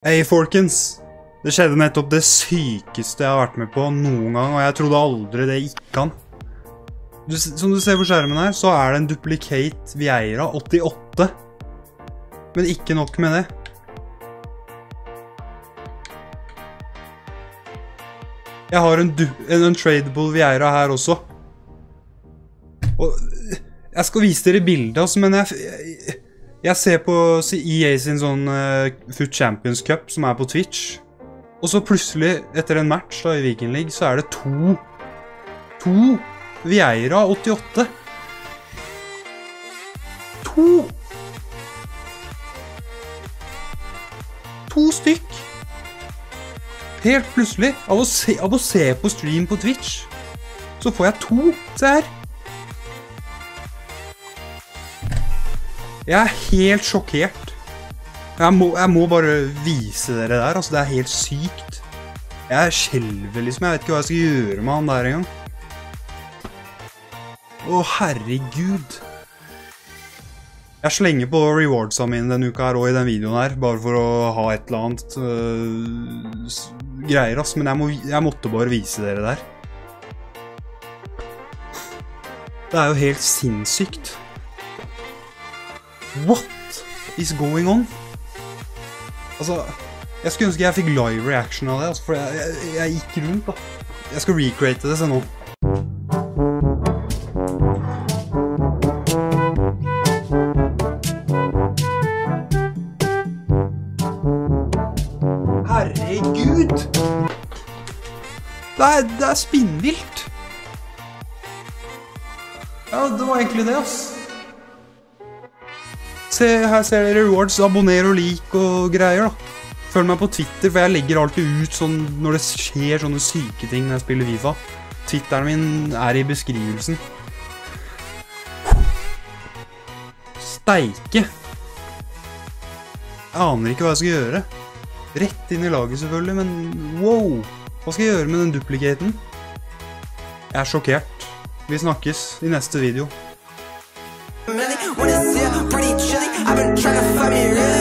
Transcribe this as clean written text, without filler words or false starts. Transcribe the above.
Hei folkens, det skjedde nettopp det sykeste jeg har vært med på noen gang, og jeg trodde aldri det gikk an. Som du ser på skjermen her, så er det en Duplicate Vieira 88. Men ikke nok med det. Jeg har en untradable Vieira her også. Og jeg skal vise dere bildet, altså, men jeg ser på EA sin sånn FUT Champions Cup som er på Twitch. Og så plutselig, etter en match da, i Viking League, så er det to Vieira 88. To stykk. Helt plutselig, av å se på stream på Twitch, så får jeg to, se her. Jeg er helt sjokkert. Jeg må bare vise dere der, altså det er helt sykt. Jeg skjelver liksom, jeg vet ikke hva jeg skal gjøre med han der en gang. Å herregud. Jeg slenger på rewardsa mine denne uka her og i den videoen her, bare for å ha et eller annet greier, altså, men jeg måtte bare vise dere der. Det er jo helt sinnssykt. What is going on? Altså, jeg skulle ønske jeg fikk live reaction av det, altså, for jeg gikk rundt da. Jeg skal recreate det, se nå. Herregud! Det er spinnvilt! Ja, det var egentlig det, ass. Her ser dere rewards, abonner og like og greier da. Følg meg på Twitter, for jeg legger alltid ut sånn når det skjer sånne syke ting når jeg spiller FIFA. Twitteren min er i beskrivelsen. Steike! Jeg aner ikke hva jeg skal gjøre. Rett inn i laget selvfølgelig, men wow! Hva skal jeg gjøre med den duplikaten? Jeg er sjokkert. Vi snakkes i neste video. What is it? Pretty chilly. I've been trying to find me.